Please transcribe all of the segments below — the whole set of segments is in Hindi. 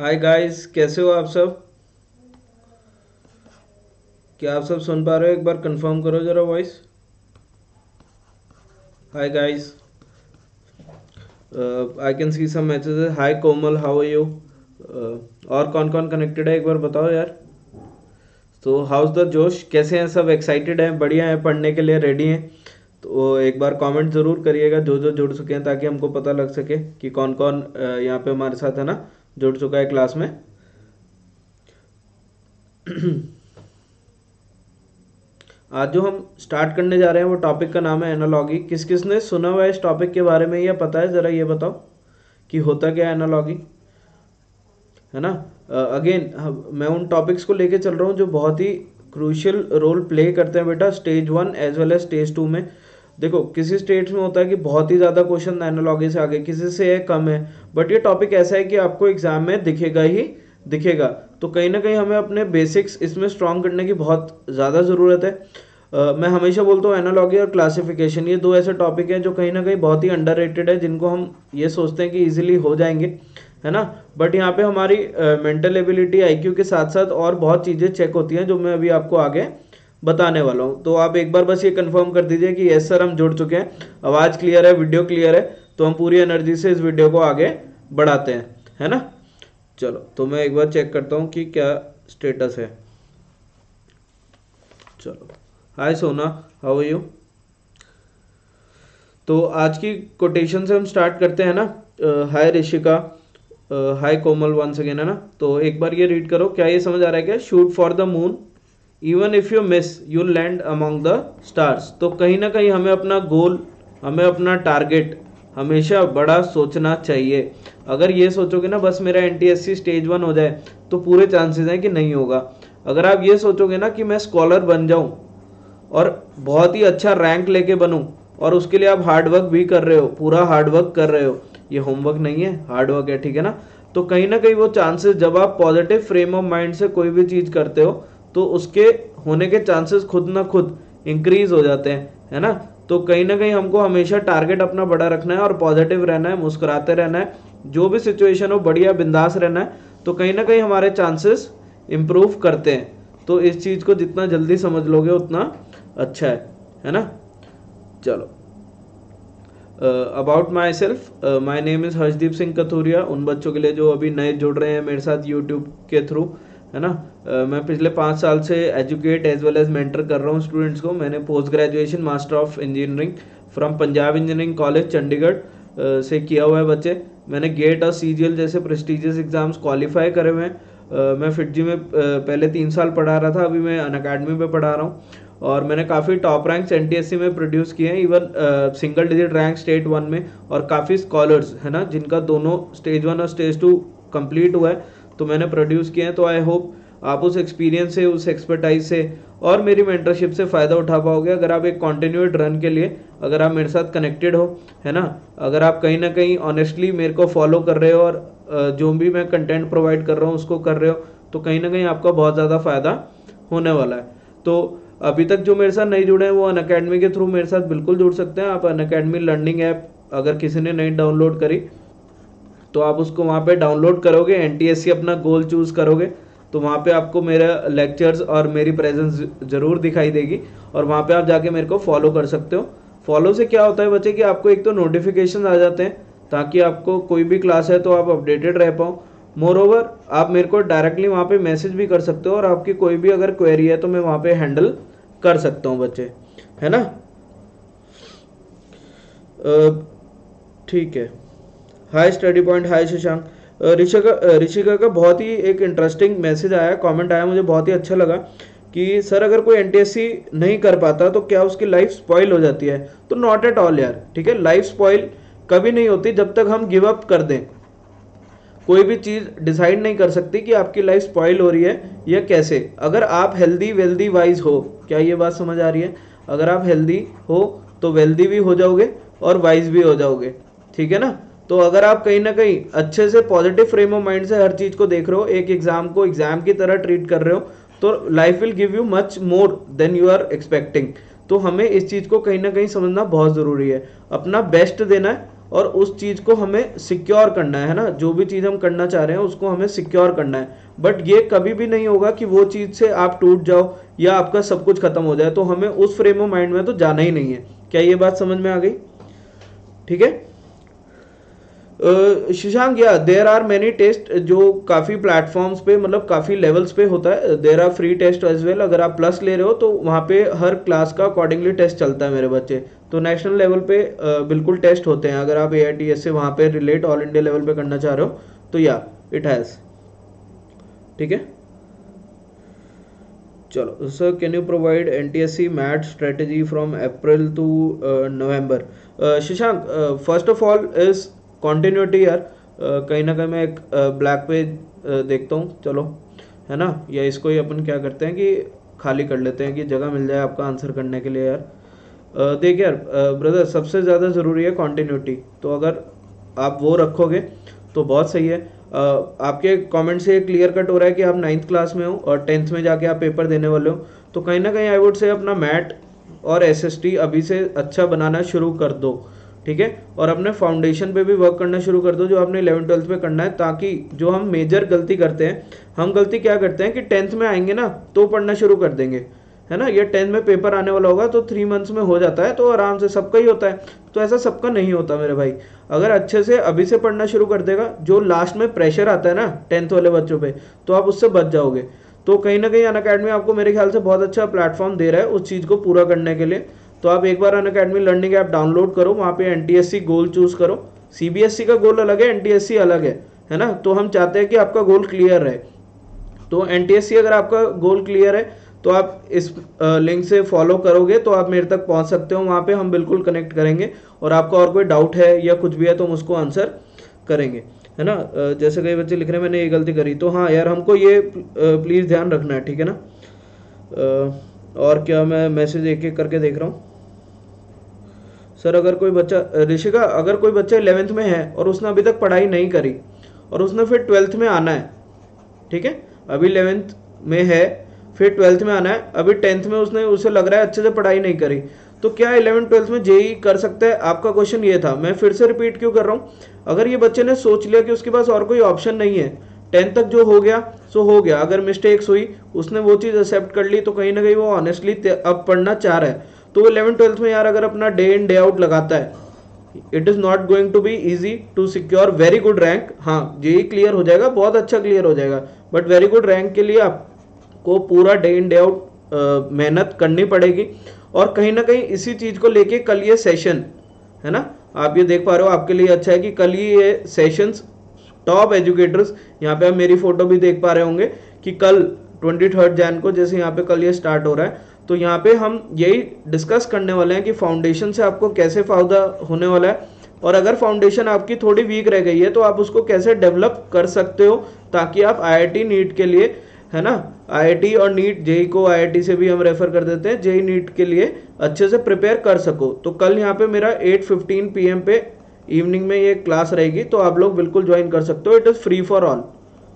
हाय गाइस, कैसे हो आप सब? क्या आप सब सुन पा रहे हो? एक बार कंफर्म करो जरा voice. Hi guys, I can see some messages. Hi Komal, how are you? और कौन कौन कनेक्टेड है एक बार बताओ यार। तो हाउ इज द जोश? कैसे हैं सब? एक्साइटेड हैं? बढ़िया हैं? पढ़ने के लिए रेडी हैं? तो एक बार कमेंट ज़रूर करिएगा जो जो जुड़ चुके हैं, ताकि हमको पता लग सके कि कौन कौन यहाँ पे हमारे साथ है ना जुड़ चुका है क्लास में। आज जो हम स्टार्ट करने जा रहे हैं वो टॉपिक का नाम है एनालॉगी। किस किस ने सुना हुआ है इस टॉपिक के बारे में या पता है? ज़रा ये बताओ कि होता क्या है एनालॉगी, है ना। अगेन मैं उन टॉपिक्स को लेके चल रहा हूँ जो बहुत ही क्रूशियल रोल प्ले करते हैं बेटा stage 1 as well as stage 2 में। देखो किसी स्टेज में होता है कि बहुत ही ज़्यादा क्वेश्चन एनालॉगी से आगे, किसी से है कम है, बट ये टॉपिक ऐसा है कि आपको एग्जाम में दिखेगा ही दिखेगा। तो कहीं ना कहीं हमें अपने बेसिक्स इसमें स्ट्रॉन्ग करने की बहुत ज़्यादा ज़रूरत है। मैं हमेशा बोलता हूँ एनालॉगी और क्लासिफिकेशन ये दो ऐसे टॉपिक हैं जो कहीं ना कहीं बहुत ही अंडररेटेड है, जिनको हम ये सोचते हैं कि ईजिली हो जाएंगे, है ना। बट यहाँ पे हमारी मेंटल एबिलिटी आईक्यू के साथ साथ और बहुत चीज़ें चेक होती हैं जो मैं अभी आपको आगे बताने वाला हूँ। तो आप एक बार बस ये कंफर्म कर दीजिए कि यस सर हम जुड़ चुके हैं, आवाज़ क्लियर है, वीडियो क्लियर है, तो हम पूरी एनर्जी से इस वीडियो को आगे बढ़ाते हैं, है ना। चलो तो मैं एक बार चेक करता हूँ कि क्या स्टेटस है। चलो हाय सोना, हाउ आर यू? तो आज की कोटेशन से हम स्टार्ट करते हैं ना। Hi Rishika, hi Komal once again, है ना। तो एक बार ये रीड करो, क्या ये समझ आ रहा है क्या? Shoot for the moon even if you miss you land among the stars. तो कहीं ना कहीं हमें अपना गोल, हमें अपना टारगेट हमेशा बड़ा सोचना चाहिए। अगर ये सोचोगे ना बस मेरा NTSE स्टेज 1 हो जाए, तो पूरे चांसेस हैं कि नहीं होगा। अगर आप ये सोचोगे ना कि मैं स्कॉलर बन जाऊँ और बहुत ही अच्छा रैंक लेके बनूँ, और उसके लिए आप हार्डवर्क भी कर रहे हो, पूरा हार्डवर्क कर रहे हो, ये होमवर्क नहीं है, हार्डवर्क है, ठीक है ना। तो कहीं ना कहीं वो चांसेस, जब आप पॉजिटिव फ्रेम ऑफ माइंड से कोई भी चीज़ करते हो तो उसके होने के चांसेस खुद ना खुद इंक्रीज हो जाते हैं, है ना। तो कहीं ना कहीं हमको हमेशा टारगेट अपना बड़ा रखना है और पॉजिटिव रहना है, मुस्कुराते रहना है, जो भी सिचुएशन हो बढ़िया बिंदास रहना है। तो कहीं ना कहीं हमारे चांसेस इम्प्रूव करते हैं। तो इस चीज़ को जितना जल्दी समझ लोगे उतना अच्छा है ना। चलो about my self, my name is Harshdeep Singh Kathuria. उन बच्चों के लिए जो अभी नए जुड़ रहे हैं मेरे साथ यूट्यूब के थ्रू, है ना, मैं पिछले 5 साल से educate as well as mentor कर रहा हूँ स्टूडेंट्स को। मैंने post graduation master of engineering from Punjab engineering college Chandigarh से किया हुआ है बच्चे। मैंने गेट और CGL जैसे प्रेस्टिजियस एग्ज़ाम्स क्वालिफाई करे हुए हैं। मैं FIITJEE में पहले 3 साल पढ़ा रहा था, अभी मैं अनअकैडमी पे पढ़ा रहा हूँ। और मैंने काफ़ी टॉप रैंक्स NTSE में प्रोड्यूस किए हैं, even single digit rank state 1 में, और काफ़ी स्कॉलर्स है ना जिनका दोनों स्टेज 1 और स्टेज 2 कंप्लीट हुआ है तो मैंने प्रोड्यूस किए हैं। तो आई होप आप उस एक्सपीरियंस से, उस एक्सपर्टाइज से और मेरी मेंटरशिप से फ़ायदा उठा पाओगे, अगर आप एक कॉन्टिन्यूड रन के लिए अगर आप मेरे साथ कनेक्टेड हो, है ना। अगर आप कहीं ना कहीं ऑनेस्टली मेरे को फॉलो कर रहे हो और जो भी मैं कंटेंट प्रोवाइड कर रहा हूँ उसको कर रहे हो, तो कहीं ना कहीं आपका बहुत ज़्यादा फ़ायदा होने वाला है। तो अभी तक जो मेरे साथ नहीं जुड़े हैं वो अनअकैडमी के थ्रू मेरे साथ बिल्कुल जुड़ सकते हैं। आप अनअकैडमी लर्निंग ऐप अगर किसी ने नहीं डाउनलोड करी तो आप उसको वहाँ पे डाउनलोड करोगे, NTSE अपना गोल चूज़ करोगे, तो वहाँ पे आपको मेरा लेक्चर्स और मेरी प्रेजेंस ज़रूर दिखाई देगी, और वहाँ पे आप जाके मेरे को फॉलो कर सकते हो। फॉलो से क्या होता है बच्चे कि आपको एक तो नोटिफिकेशन आ जाते हैं ताकि आपको कोई भी क्लास है तो आप अपडेटेड रह पाओ। मोर ओवर आप मेरे को डायरेक्टली वहाँ पर मैसेज भी कर सकते हो, और आपकी कोई भी अगर क्वेरी है तो मैं वहाँ पर हैंडल कर सकता हूँ बच्चे, है ना। ठीक है, hi study point, hi Shashank. Rishika का बहुत ही एक इंटरेस्टिंग मैसेज आया, कमेंट आया, मुझे बहुत ही अच्छा लगा कि सर अगर कोई NTSE नहीं कर पाता तो क्या उसकी लाइफ स्पॉइल हो जाती है? तो नॉट एट ऑल यार, ठीक है। लाइफ स्पॉइल कभी नहीं होती जब तक हम गिव अप कर दें। कोई भी चीज़ डिसाइड नहीं कर सकती कि आपकी लाइफ स्पॉइल हो रही है या कैसे। अगर आप हेल्दी वेल्दी वाइज हो, क्या ये बात समझ आ रही है? अगर आप हेल्दी हो तो वेल्दी भी हो जाओगे और वाइज भी हो जाओगे, ठीक है ना। तो अगर आप कहीं ना कहीं अच्छे से पॉजिटिव फ्रेम ऑफ माइंड से हर चीज़ को देख रहे हो, एक एग्ज़ाम को एग्ज़ाम की तरह ट्रीट कर रहे हो, तो life will give you much more than you are expecting. तो हमें इस चीज़ को कहीं ना कहीं समझना बहुत ज़रूरी है, अपना बेस्ट देना है और उस चीज़ को हमें सिक्योर करना है ना, जो भी चीज़ हम करना चाह रहे हैं उसको हमें सिक्योर करना है। बट ये कभी भी नहीं होगा कि वो चीज़ से आप टूट जाओ या आपका सब कुछ खत्म हो जाए, तो हमें उस फ्रेम ऑफ माइंड में तो जाना ही नहीं है। क्या ये बात समझ में आ गई? ठीक है। शशांक, या देर आर मैनी टेस्ट, जो काफ़ी प्लेटफॉर्म्स पे मतलब काफ़ी लेवल्स पे होता है। There are free test as well, अगर आप प्लस ले रहे हो तो वहाँ पे हर क्लास का अकॉर्डिंगली टेस्ट चलता है मेरे बच्चे। तो नेशनल लेवल पे बिल्कुल टेस्ट होते हैं, अगर आप AITS से वहाँ पे रिलेट ऑल इंडिया लेवल पे करना चाह रहे हो तो या इट हैज़। ठीक है, चलो। Sir can you provide NTSE MAT strategy from April to November? Shashank, first of all is continuity यार। कहीं ना कहीं मैं एक ब्लैक पेज देखता हूँ, चलो है ना, या इसको ही अपन क्या करते हैं कि खाली कर लेते हैं कि जगह मिल जाए आपका आंसर करने के लिए यार। देखिए यार ब्रदर, सबसे ज़्यादा ज़रूरी है कॉन्टिन्यूटी, तो अगर आप वो रखोगे तो बहुत सही है। आपके कमेंट से क्लियर कट हो रहा है कि आप 9th क्लास में हो और 10th में जाके आप पेपर देने वाले हो, तो कहीं ना कहीं आई वुड से अपना मैट और SST अभी से अच्छा बनाना शुरू कर दो। ठीक है, और अपने फाउंडेशन पे भी वर्क करना शुरू कर दो जो आपने 11th-12th पे करना है, ताकि जो हम मेजर गलती करते हैं, हम गलती क्या करते हैं कि 10th में आएंगे ना तो पढ़ना शुरू कर देंगे है ना, या 10th में पेपर आने वाला होगा तो 3 मंथ्स में हो जाता है, तो आराम से सबका ही होता है। तो ऐसा सबका नहीं होता मेरे भाई, अगर अच्छे से अभी से पढ़ना शुरू कर देगा, जो लास्ट में प्रेशर आता है ना 10th वाले बच्चों पर, तो आप उससे बच जाओगे। तो कहीं ना कहीं अनअकैडमी आपको मेरे ख्याल से बहुत अच्छा प्लेटफॉर्म दे रहा है उस चीज़ को पूरा करने के लिए। तो आप एक बार अनअकैडमी लर्निंग ऐप डाउनलोड करो, वहाँ पे NTSE गोल चूज करो। CBSE का गोल अलग है, NTSE अलग है ना, तो हम चाहते हैं कि आपका गोल क्लियर रहे। तो NTSE अगर आपका गोल क्लियर है तो आप इस लिंक से फॉलो करोगे तो आप मेरे तक पहुँच सकते हो, वहाँ पे हम बिल्कुल कनेक्ट करेंगे और आपका और कोई डाउट है या कुछ भी है तो हम उसको आंसर करेंगे है ना। जैसे कई बच्चे लिख रहे हैं मैंने ये गलती करी, तो हाँ यार हमको ये प्लीज़ ध्यान रखना है, ठीक है ना। और क्या मैं मैसेज एक एक करके देख रहा हूँ। सर अगर कोई बच्चा, ऋषिका, अगर कोई बच्चा 11th में है और उसने अभी तक पढ़ाई नहीं करी और उसने फिर 12th में आना है, ठीक है, अभी 11th में है फिर 12th में आना है, अभी 10th में उसने, उसे लग रहा है अच्छे से पढ़ाई नहीं करी, तो क्या 11th-12th में JEE कर सकता है? आपका क्वेश्चन ये था, मैं फिर से रिपीट क्यों कर रहा हूँ। अगर ये बच्चे ने सोच लिया कि उसके पास और कोई ऑप्शन नहीं है, 10th तक जो हो गया सो हो गया, अगर मिस्टेक्स हुई उसने वो चीज़ एक्सेप्ट कर ली, तो कहीं ना कहीं वो ऑनेस्टली अब पढ़ना चाह रहा है, तो वो 11-12 में यार अगर अपना डे इन डे आउट लगाता है, it is not going to be easy to secure very good rank. हाँ JEE क्लियर हो जाएगा, बहुत अच्छा क्लियर हो जाएगा, बट वेरी गुड रैंक के लिए आपको पूरा डे इन डे आउट मेहनत करनी पड़ेगी। और कहीं ना कहीं इसी चीज़ को लेके कल ये सेशन है ना, आप ये देख पा रहे हो, आपके लिए अच्छा है कि कल ये सेशंस टॉप एजुकेटर्स, यहाँ पे आप मेरी फोटो भी देख पा रहे होंगे कि कल 23 जैन को, जैसे यहाँ पे कल ये स्टार्ट हो रहा है, तो यहाँ पे हम यही डिस्कस करने वाले हैं कि फाउंडेशन से आपको कैसे फायदा होने वाला है, और अगर फाउंडेशन आपकी थोड़ी वीक रह गई है तो आप उसको कैसे डेवलप कर सकते हो, ताकि आप IIT NEET के लिए है ना, IIT और NEET, JEE को IIT से भी हम रेफर कर देते हैं, JEE NEET के लिए अच्छे से प्रिपेयर कर सको। तो कल यहाँ पे मेरा 8:15 PM पे इवनिंग में ये क्लास रहेगी, तो आप लोग बिल्कुल ज्वाइन कर सकते हो, it is free for all.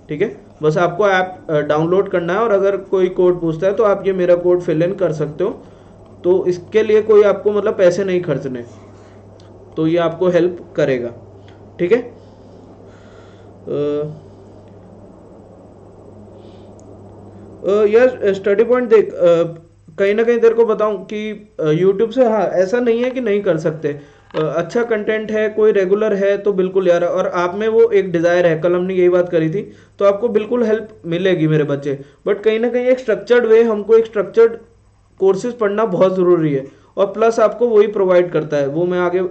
ठीक है, बस आपको ऐप डाउनलोड करना है, और अगर कोई कोड पूछता है तो आप ये मेरा कोड फिल इन कर सकते हो, तो इसके लिए कोई आपको मतलब पैसे नहीं खर्चने, तो ये आपको हेल्प करेगा। ठीक है, यार स्टडी पॉइंट देख, कहीं ना कहीं तेरे को बताऊँ कि यूट्यूब से, हाँ ऐसा नहीं है कि नहीं कर सकते, अच्छा कंटेंट है, कोई रेगुलर है तो बिल्कुल यार, और आप में वो एक डिज़ायर है, कल हमने यही बात करी थी, तो आपको बिल्कुल हेल्प मिलेगी मेरे बच्चे। बट कहीं ना कहीं एक स्ट्रक्चर्ड वे, हमको एक स्ट्रक्चर्ड कोर्सेज पढ़ना बहुत ज़रूरी है, और प्लस आपको वही प्रोवाइड करता है, वो मैं आगे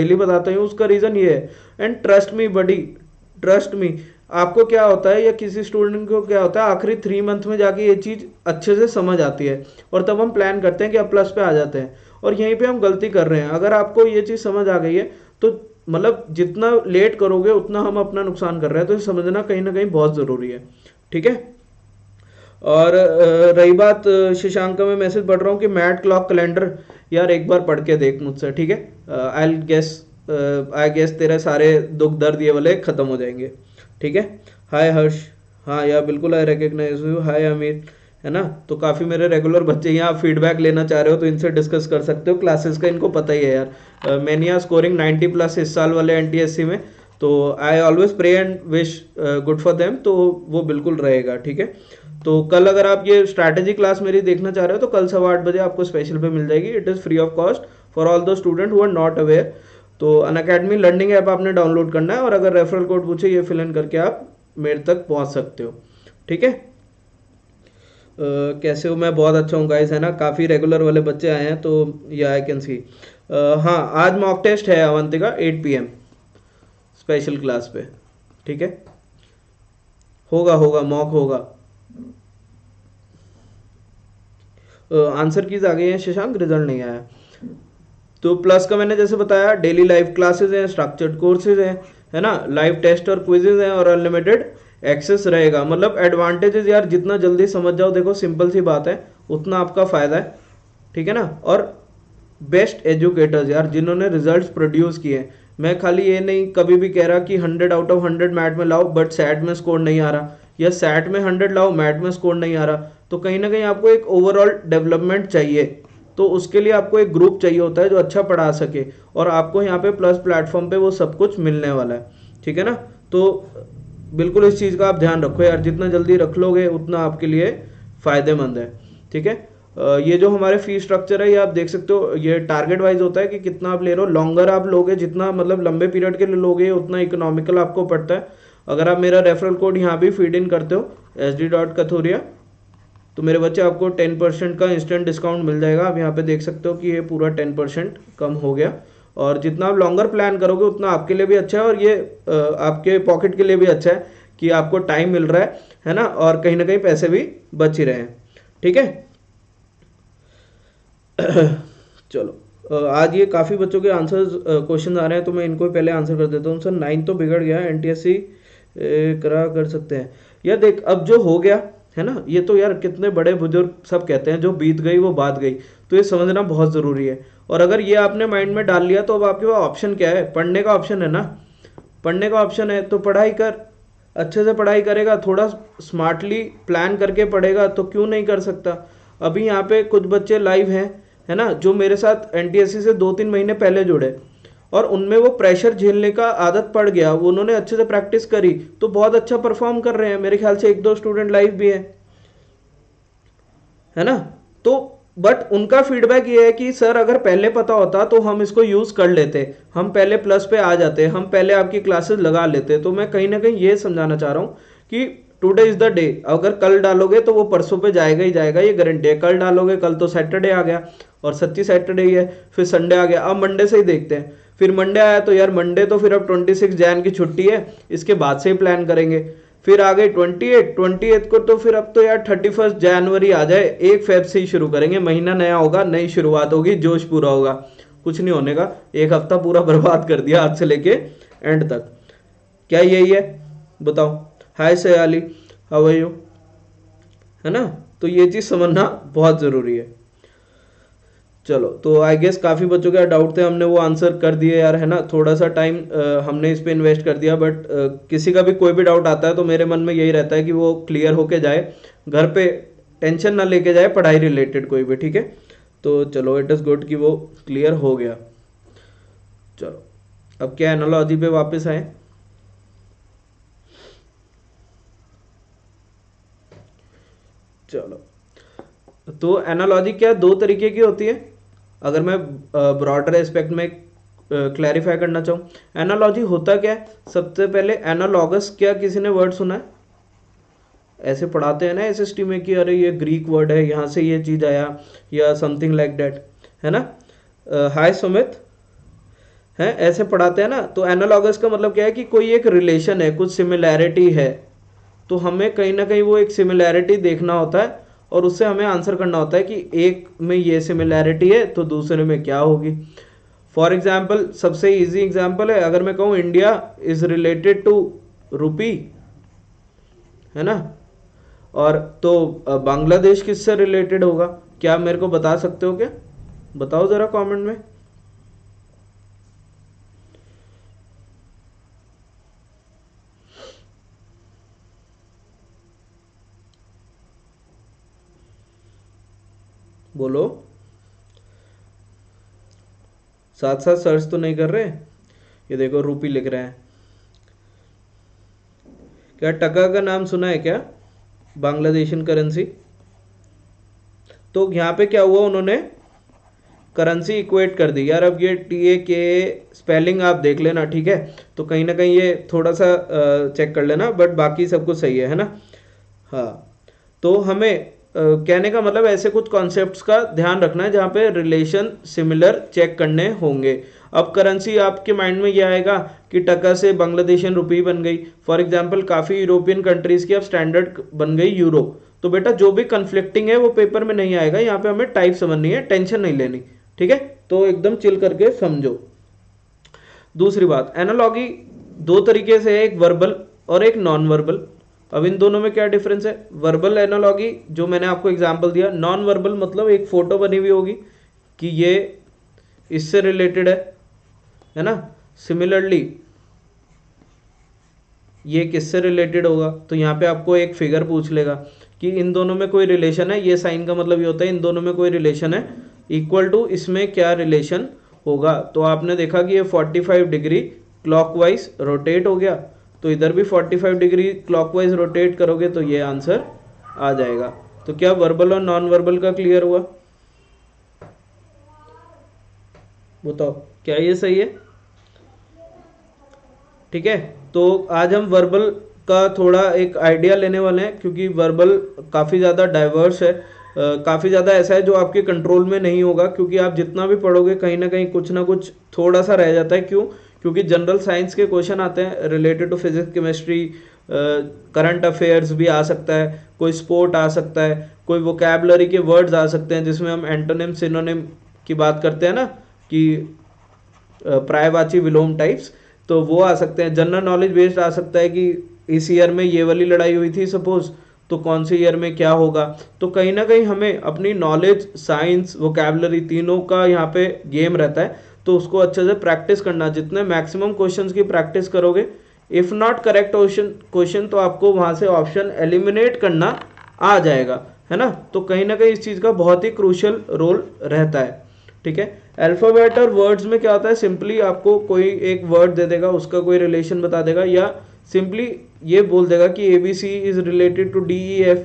डेली बताता हूँ। उसका रीज़न ये है, and trust me buddy, trust me, आपको क्या होता है या किसी स्टूडेंट को क्या होता है, आखिरी 3 मंथ में जाके ये चीज़ अच्छे से समझ आती है, और तब हम प्लान करते हैं कि अब प्लस पे आ जाते हैं, और यहीं पे हम गलती कर रहे हैं। अगर आपको ये चीज़ समझ आ गई है तो मतलब जितना लेट करोगे उतना हम अपना नुकसान कर रहे हैं, तो ये समझना कहीं ना कहीं बहुत ज़रूरी है। ठीक है, और रही बात, शशांक का मैं मैसेज पढ़ रहा हूँ कि मैट क्लॉक कैलेंडर यार एक बार पढ़ के देख मुझसे, ठीक है, आई गेस तेरे सारे दुख दर्द ये वाले ख़त्म हो जाएंगे। ठीक है, हाय हर्ष, हाँ यार बिल्कुल आई रिकग्नाइज यू, हाय अमीर, है ना। तो काफ़ी मेरे रेगुलर बच्चे यहाँ फीडबैक लेना चाह रहे हो तो इनसे डिस्कस कर सकते हो। क्लासेस का इनको पता ही है यार, मैंने यहाँ स्कोरिंग 90 प्लस इस साल वाले एनटीएससी में, तो I always pray and wish good for them, तो वो बिल्कुल रहेगा। ठीक है, तो कल अगर आप ये स्ट्रैटेजी क्लास मेरी देखना चाह रहे हो तो कल 8:15 बजे आपको स्पेशल पे मिल जाएगी। It is free of cost for all the student who are not aware. तो अनअकैडमी लर्निंग ऐप आपने डाउनलोड करना है और अगर रेफरल कोड पूछे ये फिल इन करके आप मेरे तक पहुंच सकते हो। ठीक है, कैसे हो? मैं बहुत अच्छा हूँ गाइस, है ना। काफ़ी रेगुलर वाले बच्चे आए हैं तो या आई कैन सी। हाँ, आज मॉक टेस्ट है अवंतिका 8 PM स्पेशल क्लास पे। ठीक है, होगा होगा मॉक होगा। आंसर कीज आ गई है शशांक, रिजल्ट नहीं आया। तो प्लस का मैंने जैसे बताया डेली लाइव क्लासेस हैं, स्ट्रक्चर्ड कोर्सेज हैं, है ना, लाइव टेस्ट और क्विजेज हैं और अनलिमिटेड एक्सेस रहेगा। मतलब एडवांटेजेस यार, जितना जल्दी समझ जाओ, देखो सिंपल सी बात है, उतना आपका फायदा है। ठीक है ना। और बेस्ट एजुकेटर्स यार जिन्होंने रिजल्ट्स प्रोड्यूस किए हैं। मैं खाली ये नहीं कभी भी कह रहा कि 100 out of 100 मैट में लाओ बट सैट में स्कोर नहीं आ रहा, या सैट में 100 लाओ मैट में स्कोर नहीं आ रहा। तो कहीं ना कहीं आपको एक ओवरऑल डेवलपमेंट चाहिए, तो उसके लिए आपको एक ग्रुप चाहिए होता है जो अच्छा पढ़ा सके, और आपको यहाँ पे प्लस प्लेटफॉर्म पे वो सब कुछ मिलने वाला है। ठीक है ना। तो बिल्कुल इस चीज़ का आप ध्यान रखो यार, जितना जल्दी रख लोगे उतना आपके लिए फ़ायदेमंद है। ठीक है, ये जो हमारे फी स्ट्रक्चर है ये आप देख सकते हो, ये टारगेट वाइज होता है कि कितना आप ले रहे हो। लॉन्गर आप लोगे, जितना मतलब लंबे पीरियड के लोगे, उतना इकोनॉमिकल आपको पड़ता है। अगर आप मेरा रेफरल कोड यहाँ भी फीड इन करते हो SD.Kathuria तो मेरे बच्चे आपको 10% का इंस्टेंट डिस्काउंट मिल जाएगा। आप यहाँ पे देख सकते हो कि ये पूरा 10% कम हो गया। और जितना आप लॉन्गर प्लान करोगे उतना आपके लिए भी अच्छा है और ये आपके पॉकेट के लिए भी अच्छा है कि आपको टाइम मिल रहा है ना, और कहीं ना कहीं पैसे भी बच ही रहे हैं। ठीक है। चलो, आज ये काफ़ी बच्चों के आंसर्स क्वेश्चन आ रहे हैं तो मैं इनको पहले आंसर कर देता हूँ। सर 9 तो बिगड़ गया, NTSE करा कर सकते हैं यार। देख अब जो हो गया है ना, ये तो यार कितने बड़े बुजुर्ग सब कहते हैं जो बीत गई वो बात गई, तो ये समझना बहुत ज़रूरी है। और अगर ये आपने माइंड में डाल लिया तो अब आपके पास ऑप्शन क्या है? पढ़ने का ऑप्शन है ना, पढ़ने का ऑप्शन है तो पढ़ाई कर, अच्छे से पढ़ाई करेगा, थोड़ा स्मार्टली प्लान करके पढ़ेगा तो क्यों नहीं कर सकता। अभी यहाँ पे कुछ बच्चे लाइव हैं, है ना, जो मेरे साथ NTSE से 2-3 महीने पहले जुड़े और उनमें वो प्रेशर झेलने का आदत पड़ गया, वो उन्होंने अच्छे से प्रैक्टिस करी तो बहुत अच्छा परफॉर्म कर रहे हैं। मेरे ख्याल से 1-2 स्टूडेंट लाइव भी हैं, है ना। तो बट उनका फीडबैक ये है कि सर अगर पहले पता होता तो हम इसको यूज़ कर लेते, हम पहले प्लस पे आ जाते, हम पहले आपकी क्लासेस लगा लेते। तो मैं कहीं ना कहीं ये समझाना चाह रहा हूँ कि टुडे इज़ द डे, अगर कल डालोगे तो वो परसों पे जाएगा ही जाएगा, ये गारंटी है। कल डालोगे, कल तो सैटरडे आ गया और सच्ची सैटरडे ही है, फिर संडे आ गया, अब मंडे से ही देखते हैं, फिर मंडे आया तो यार मंडे तो फिर अब 26 जनवरी की छुट्टी है, इसके बाद से ही प्लान करेंगे। फिर आ गए 28 को, तो फिर अब तो यार 31 जनवरी आ जाए, 1 फ़रवरी से ही शुरू करेंगे, महीना नया होगा, नई शुरुआत होगी, जोश पूरा होगा। कुछ नहीं होने का, 1 हफ्ता पूरा बर्बाद कर दिया आज से लेके एंड तक। क्या यही है? बताओ। Hi Sayali, how are you, है ना। तो ये चीज़ समझना बहुत ज़रूरी है। चलो, तो आई गेस काफ़ी बच्चों के डाउट थे, हमने वो आंसर कर दिए यार, है ना। थोड़ा सा टाइम हमने इस पे इन्वेस्ट कर दिया बट किसी का भी कोई भी डाउट आता है तो मेरे मन में यही रहता है कि वो क्लियर होके जाए, घर पे टेंशन ना लेके जाए पढ़ाई रिलेटेड कोई भी। ठीक है, तो चलो इट इज़ गुड कि वो क्लियर हो गया। चलो, अब क्या एनालॉजी पे वापस आए। चलो, तो एनालॉजी क्या 2 तरीके की होती है, अगर मैं ब्रॉडर एस्पेक्ट में क्लैरिफाई करना चाहूँ। एनालॉजी होता क्या है? सबसे पहले एनालॉगस, क्या किसी ने वर्ड सुना है? ऐसे पढ़ाते हैं ना SST में कि अरे ये ग्रीक वर्ड है, यहाँ से ये चीज़ आया, या समथिंग लाइक दैट, है ना। हाय सुमित, हैं ऐसे पढ़ाते हैं ना। तो एनालॉगस का मतलब क्या है कि कोई एक रिलेशन है, कुछ सिमिलैरिटी है, तो हमें कहीं ना कहीं वो एक सिमिलैरिटी देखना होता है और उससे हमें आंसर करना होता है कि एक में ये सिमिलैरिटी है तो दूसरे में क्या होगी। फॉर एग्जाम्पल, सबसे इजी एग्जाम्पल है, अगर मैं कहूँ India is related to rupee, है ना, और तो बांग्लादेश किससे रिलेटेड होगा? क्या मेरे को बता सकते हो? क्या बताओ ज़रा कमेंट में। बोलो, साथ साथ सर्च तो नहीं कर रहे। ये देखो रूपी लिख रहे हैं। क्या टका का नाम सुना है क्या? बांग्लादेशियन करेंसी। तो यहाँ पे क्या हुआ, उन्होंने करेंसी इक्वेट कर दी। यार अब ये TAK स्पेलिंग आप देख लेना, ठीक है? तो कहीं ना कहीं ये थोड़ा सा चेक कर लेना, बट बाकी सब कुछ सही है ना। हाँ, तो हमें कहने का मतलब ऐसे कुछ कॉन्सेप्ट्स का ध्यान रखना है जहाँ पे रिलेशन सिमिलर चेक करने होंगे। अब करेंसी आपके माइंड में यह आएगा कि टका से बांग्लादेशियन रुपी बन गई। फॉर एग्जांपल काफ़ी यूरोपियन कंट्रीज़ की अब स्टैंडर्ड बन गई यूरो। तो बेटा जो भी कन्फ्लिक्टिंग है वो पेपर में नहीं आएगा। यहाँ पे हमें टाइप समझनी है, टेंशन नहीं लेनी, ठीक है? तो एकदम चिल करके समझो। दूसरी बात, एनालॉगी दो तरीके से है, एक वर्बल और एक नॉन वर्बल। अब इन दोनों में क्या डिफरेंस है? वर्बल एनालॉगी जो मैंने आपको एग्जांपल दिया, नॉन वर्बल मतलब एक फोटो बनी हुई होगी कि ये इससे रिलेटेड है ना। सिमिलरली ये किससे रिलेटेड होगा, तो यहाँ पे आपको एक फिगर पूछ लेगा कि इन दोनों में कोई रिलेशन है। ये साइन का मतलब ये होता है इन दोनों में कोई रिलेशन है, इक्वल टू इसमें क्या रिलेशन होगा। तो आपने देखा कि ये 45 डिग्री क्लॉकवाइज रोटेट हो गया, तो इधर भी 45 डिग्री क्लॉकवाइज रोटेट करोगे तो ये आंसर आ जाएगा। तो क्या वर्बल और नॉन वर्बल का क्लियर हुआ? बताओ क्या ये सही है? ठीक है, तो आज हम वर्बल का थोड़ा एक आइडिया लेने वाले हैं, क्योंकि वर्बल काफ़ी ज़्यादा डाइवर्स है, काफ़ी ज़्यादा ऐसा है जो आपके कंट्रोल में नहीं होगा, क्योंकि आप जितना भी पढ़ोगे कहीं ना कुछ थोड़ा सा रह जाता है। क्यों? क्योंकि जनरल साइंस के क्वेश्चन आते हैं related to physics, chemistry, current affairs भी आ सकता है, कोई स्पोर्ट आ सकता है, कोई वोकैबुलरी के वर्ड्स आ सकते हैं जिसमें हम एंटोनिम सिनोनिम की बात करते हैं ना, कि पर्यायवाची विलोम टाइप्स, तो वो आ सकते हैं। जनरल नॉलेज बेस्ड आ सकता है कि इस ईयर में ये वाली लड़ाई हुई थी सपोज, तो कौन से ईयर में क्या होगा। तो कहीं ना कहीं हमें अपनी नॉलेज, साइंस, वोकैबुलरी तीनों का यहाँ पे गेम रहता है, तो उसको अच्छे से प्रैक्टिस करना। जितने मैक्सिमम क्वेश्चंस की प्रैक्टिस करोगे, इफ़ नॉट करेक्ट क्वेश्चन तो आपको वहाँ से ऑप्शन एलिमिनेट करना आ जाएगा, है ना। तो कहीं ना कहीं इस चीज़ का बहुत ही क्रूशियल रोल रहता है, ठीक है। अल्फ़ाबेट और वर्ड्स में क्या होता है, सिंपली आपको कोई एक वर्ड दे देगा, उसका कोई रिलेशन बता देगा, या सिंपली ये बोल देगा कि ABC is related to DEF।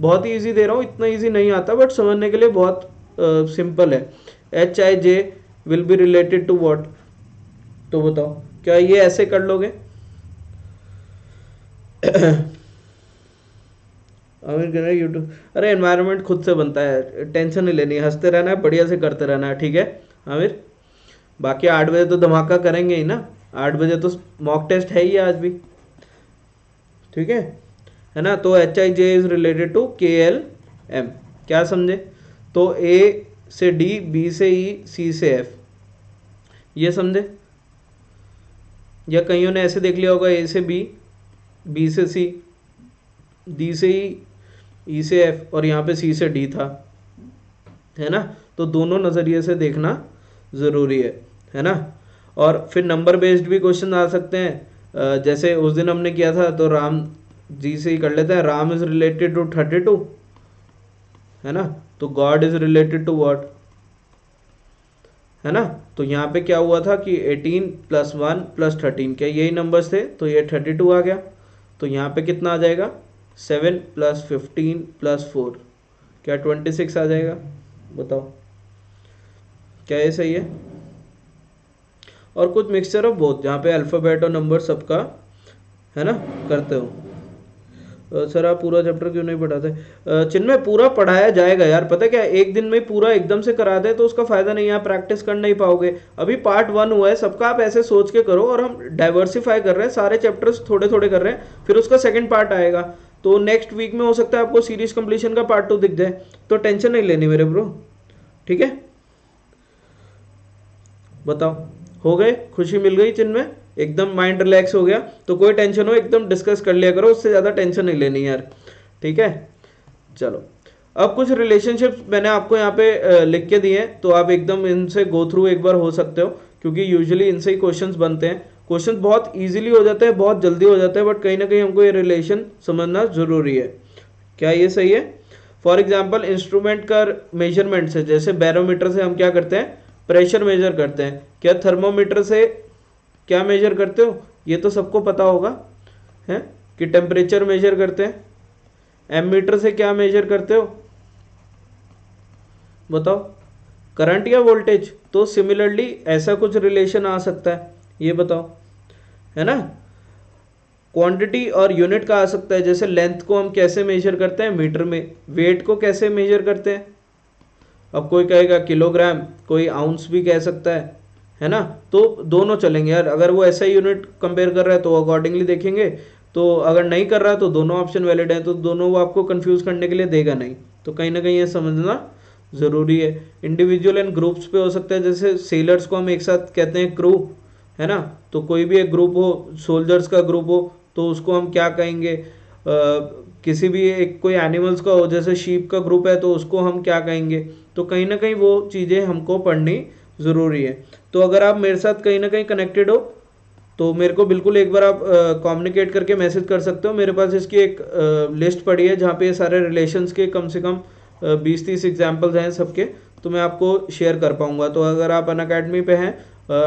बहुत ही ईजी दे रहा हूँ, इतना ईजी नहीं आता बट समझने के लिए बहुत सिंपल है। HIJ will be related to what, तो बताओ क्या ये ऐसे कर लोगे? यूट्यूब, अरे एनवायरनमेंट खुद से बनता है, टेंशन नहीं लेनी, हंसते रहना है, बढ़िया से करते रहना है, ठीक है आमिर। बाकी 8 बजे तो धमाका करेंगे ही ना, 8 बजे तो मॉक टेस्ट है ही आज भी, ठीक है ना। तो HIJ is related to KLM, क्या समझे? तो A से D, B से E, C से F, ये समझे? या कईयों ने ऐसे देख लिया होगा A से B, B से C, D से E, E से F और यहाँ पे C से D था, है ना। तो दोनों नज़रिए से देखना ज़रूरी है ना। और फिर नंबर बेस्ड भी क्वेश्चन आ सकते हैं, जैसे उस दिन हमने किया था, तो राम जी से ही कर लेते हैं। राम इज़ रिलेटेड टू 32, है ना। तो god is related to what, है ना। तो यहाँ पे क्या हुआ था कि 18 + 1 + 13, क्या यही नंबर्स थे? तो ये 32 आ गया। तो यहाँ पे कितना आ जाएगा? 7 + 15 + 4, क्या 26 आ जाएगा? बताओ क्या ये सही है? और कुछ मिक्सचर ऑफ बोथ, जहाँ पे अल्फ़ाबेट और नंबर सबका, है ना, करते हो। सर आप पूरा चैप्टर क्यों नहीं पढ़ाते? चिन्मय, पूरा पढ़ाया जाएगा यार, पता क्या, एक दिन में पूरा एकदम से करा दे तो उसका फायदा नहीं है, आप प्रैक्टिस कर नहीं पाओगे। अभी पार्ट 1 हुआ है सबका, आप ऐसे सोच के करो। और हम डाइवर्सिफाई कर रहे हैं, सारे चैप्टर्स थोड़े थोड़े कर रहे हैं, फिर उसका 2nd पार्ट आएगा। तो नेक्स्ट वीक में हो सकता है आपको सीरीज कंप्लीशन का पार्ट 2 दिख जाए, तो टेंशन नहीं लेनी मेरे ब्रो, ठीक है। बताओ हो गए, खुशी मिल गई चिन्मय, एकदम माइंड रिलैक्स हो गया? तो कोई टेंशन हो एकदम डिस्कस कर लिया करो, उससे ज़्यादा टेंशन नहीं लेनी यार, ठीक है। चलो अब कुछ रिलेशनशिप्स मैंने आपको यहाँ पे लिख के दिए हैं, तो आप एकदम इनसे गो थ्रू एक बार हो सकते हो, क्योंकि यूजुअली इनसे ही क्वेश्चंस बनते हैं। क्वेश्चंस बहुत ईजिली हो जाते हैं, बहुत जल्दी हो जाते हैं, बट कहीं ना कहीं हमको ये रिलेशन समझना ज़रूरी है। क्या ये सही है? फॉर एग्जाम्पल इंस्ट्रूमेंट का मेजरमेंट से, जैसे बैरोमीटर से हम क्या करते हैं, प्रेशर मेजर करते हैं, क्या थर्मोमीटर से क्या मेजर करते हो, ये तो सबको पता होगा है कि टेम्परेचर मेजर करते हैं। एमीटर से क्या मेजर करते हो बताओ, करंट या वोल्टेज। तो सिमिलरली ऐसा कुछ रिलेशन आ सकता है, ये बताओ, है ना। क्वांटिटी और यूनिट का आ सकता है, जैसे लेंथ को हम कैसे मेजर करते हैं मीटर में, वेट को कैसे मेजर करते हैं, अब कोई कहेगा किलोग्राम, कोई आउंस भी कह सकता है ना। तो दोनों चलेंगे यार, अगर वो ऐसा यूनिट कंपेयर कर रहा है तो अकॉर्डिंगली देखेंगे, तो अगर नहीं कर रहा तो दोनों ऑप्शन वैलिड हैं, तो दोनों वो आपको कंफ्यूज करने के लिए देगा नहीं। तो कहीं ना कहीं ये समझना ज़रूरी है। इंडिविजुअल एंड ग्रुप्स पे हो सकता है, जैसे सेलर्स को हम एक साथ कहते हैं क्रू, है ना। तो कोई भी एक ग्रुप हो, सोल्जर्स का ग्रुप हो, तो उसको हम क्या कहेंगे, किसी भी एक कोई एनिमल्स का हो, जैसे शीप का ग्रुप है तो उसको हम क्या कहेंगे। तो कहीं ना कहीं वो चीज़ें हमको पढ़नी ज़रूरी है। तो अगर आप मेरे साथ कहीं ना कहीं कनेक्टेड हो तो मेरे को बिल्कुल एक बार आप कम्युनिकेट करके मैसेज कर सकते हो। मेरे पास इसकी एक लिस्ट पड़ी है जहाँ पे ये सारे रिलेशंस के कम से कम 20-30 एग्जाम्पल्स हैं सबके, तो मैं आपको शेयर कर पाऊँगा। तो अगर आप अनअकैडमी पे हैं,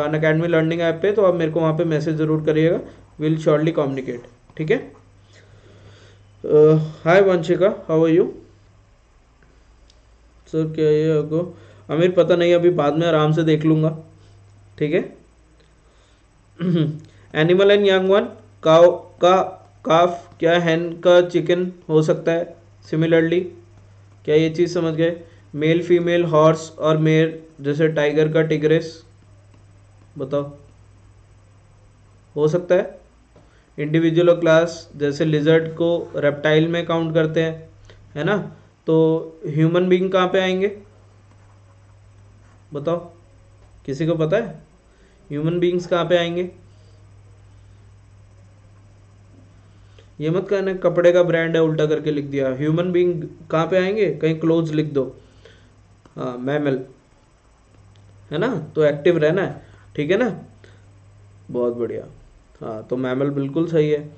अनअकैडमी लर्निंग ऐप पे, तो आप मेरे को वहाँ पे मैसेज ज़रूर करिएगा, विल शॉर्टली कम्युनिकेट, ठीक है। Hi Vanshika, how are you sir. क्या ये आपको आमिर पता नहीं, अभी बाद में आराम से देख लूँगा, ठीक है। Animal and young one, cow का काफ क्या हैन का चिकन हो सकता है। सिमिलरली क्या ये चीज़ समझ गए, मेल फीमेल हॉर्स और मेयर, जैसे टाइगर का टिग्रेस, बताओ हो सकता है। इंडिविजुअल और क्लास, जैसे लिजर्ड को रेप्टाइल में काउंट करते हैं, है ना। तो ह्यूमन बीइंग कहाँ पे आएंगे बताओ, किसी को पता है ह्यूमन बीइंग्स कहाँ पे आएंगे। ये मत कहना कपड़े का ब्रांड है उल्टा करके लिख दिया। ह्यूमन बीइंग कहाँ पे आएंगे, कहीं क्लोथ्स लिख दो, हाँ मैमल, है ना। तो एक्टिव रहना है, ठीक है ना, बहुत बढ़िया। हाँ तो मैमल बिल्कुल सही है।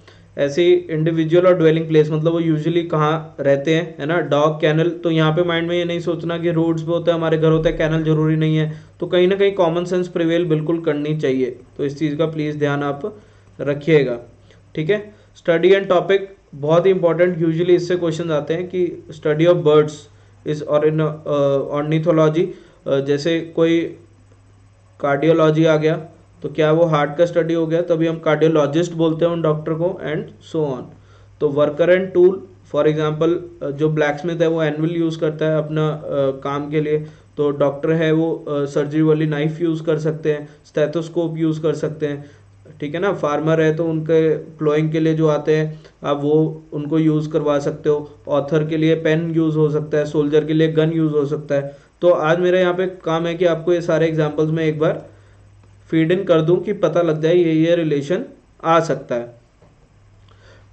ऐसे ही इंडिविजुअल और ड्वेलिंग प्लेस, मतलब वो यूजुअली कहाँ रहते हैं, है ना। डॉग कैनल, तो यहाँ पे माइंड में ये नहीं सोचना कि रोड्स पे होता है, हमारे घर होता है, कैनल जरूरी नहीं है। तो कहीं ना कहीं कॉमन सेंस प्रिवेल बिल्कुल करनी चाहिए, तो इस चीज़ का प्लीज़ ध्यान आप रखिएगा, ठीक है। स्टडी एंड टॉपिक बहुत ही इंपॉर्टेंट, यूजुअली इससे क्वेश्चन आते हैं कि स्टडी ऑफ बर्ड्स इज और इन ऑर्निथोलॉजी, जैसे कोई कार्डियोलॉजी आ गया तो क्या वो हार्ट का स्टडी हो गया, तभी हम कार्डियोलॉजिस्ट बोलते हैं उन डॉक्टर को, एंड सो ऑन। तो worker and tool, for example जो ब्लैक स्मिथ है वो एनविल यूज़ करता है अपना काम के लिए, तो डॉक्टर है वो सर्जरी वाली नाइफ यूज़ कर सकते हैं, स्टेथोस्कोप यूज़ कर सकते हैं, ठीक है ना। फार्मर है तो उनके प्लोइंग के लिए जो आते हैं आप वो उनको यूज़ करवा सकते हो। ऑथर के लिए पेन यूज़ हो सकता है, सोल्जर के लिए गन यूज़ हो सकता है। तो आज मेरा यहाँ पे काम है कि आपको ये सारे एग्जाम्पल्स में एक बार फीड इन कर दूं कि पता लग जाए ये रिलेशन आ सकता है।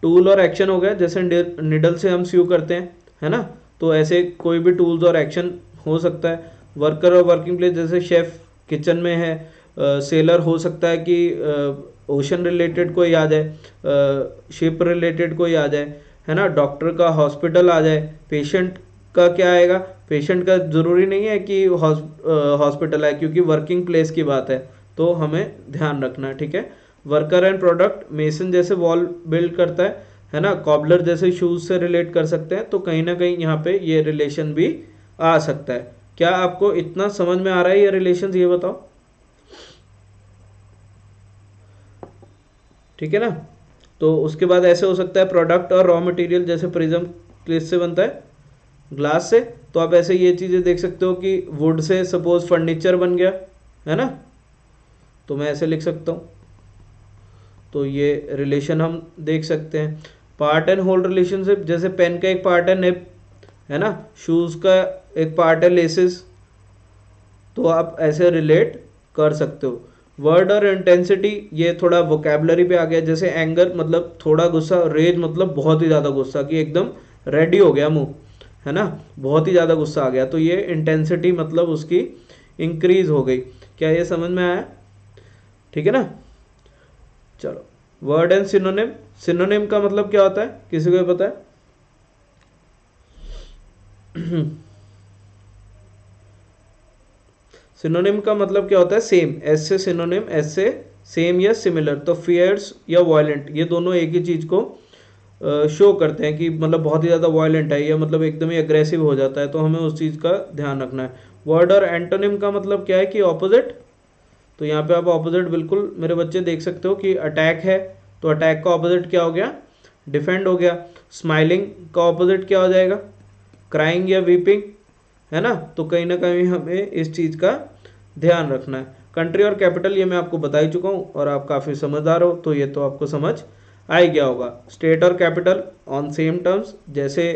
टूल और एक्शन हो गया, जैसे निडल से हम स्यू करते हैं, है ना। तो ऐसे कोई भी टूल्स और एक्शन हो सकता है। वर्कर और वर्किंग प्लेस, जैसे शेफ किचन में है। सेलर हो सकता है कि ओशन रिलेटेड कोई आ जाए, शिप रिलेटेड कोई आ जाए, है ना। डॉक्टर का हॉस्पिटल आ जाए। पेशेंट का क्या आएगा, पेशेंट का ज़रूरी नहीं है कि हॉस्पिटल है, क्योंकि वर्किंग प्लेस की बात है तो हमें ध्यान रखना है, ठीक है। वर्कर एंड प्रोडक्ट, मेसन जैसे वॉल बिल्ड करता है ना। कॉबलर जैसे शूज़ से रिलेट कर सकते हैं। तो कहीं ना कहीं यहाँ पे ये रिलेशन भी आ सकता है। क्या आपको इतना समझ में आ रहा है ये रिलेशन, ये बताओ, ठीक है ना। तो उसके बाद ऐसे हो सकता है प्रोडक्ट और रॉ मटेरियल, जैसे प्रिज्म किस से बनता है, ग्लास से। तो आप ऐसे ये चीज़ें देख सकते हो कि वुड से सपोज फर्नीचर बन गया, है ना। तो मैं ऐसे लिख सकता हूँ, तो ये रिलेशन हम देख सकते हैं। पार्ट एंड होल रिलेशनशिप, जैसे पेन का एक पार्ट है निब, है ना। शूज़ का एक पार्ट है लेसेस, तो आप ऐसे रिलेट कर सकते हो। वर्ड और इंटेंसिटी, ये थोड़ा वोकेबलरी पे आ गया, जैसे एंगर मतलब थोड़ा गुस्सा, रेज मतलब बहुत ही ज़्यादा गुस्सा कि एकदम रेडी हो गया मुँह, है ना, बहुत ही ज़्यादा गुस्सा आ गया। तो ये इंटेंसिटी मतलब उसकी इंक्रीज हो गई। क्या ये समझ में आया, ठीक है ना। चलो वर्ड एंड सिनोनिम, सिनोनिम का मतलब क्या होता है, किसी को पता है, सिनोनिम का मतलब क्या होता है सेम, एस से सिनोनिम, एस से सेम या सिमिलर। तो फियर्स या वायलेंट ये दोनों एक ही चीज को शो करते हैं कि मतलब बहुत ही ज़्यादा वायलेंट है या मतलब एकदम ही अग्रेसिव हो जाता है, तो हमें उस चीज़ का ध्यान रखना है। वर्ड और एंटोनिम का मतलब क्या है कि ऑपोजिट। तो यहाँ पे आप ऑपोजिट बिल्कुल मेरे बच्चे देख सकते हो कि अटैक है तो अटैक का ऑपोजिट क्या हो गया, डिफेंड हो गया। स्माइलिंग का ऑपोजिट क्या हो जाएगा, क्राइंग या वीपिंग, है ना। तो कहीं ना कहीं हमें इस चीज़ का ध्यान रखना है। कंट्री और कैपिटल ये मैं आपको बता ही चुका हूँ और आप काफ़ी समझदार हो तो ये तो आपको समझ आ गया होगा। स्टेट और कैपिटल ऑन सेम टर्म्स, जैसे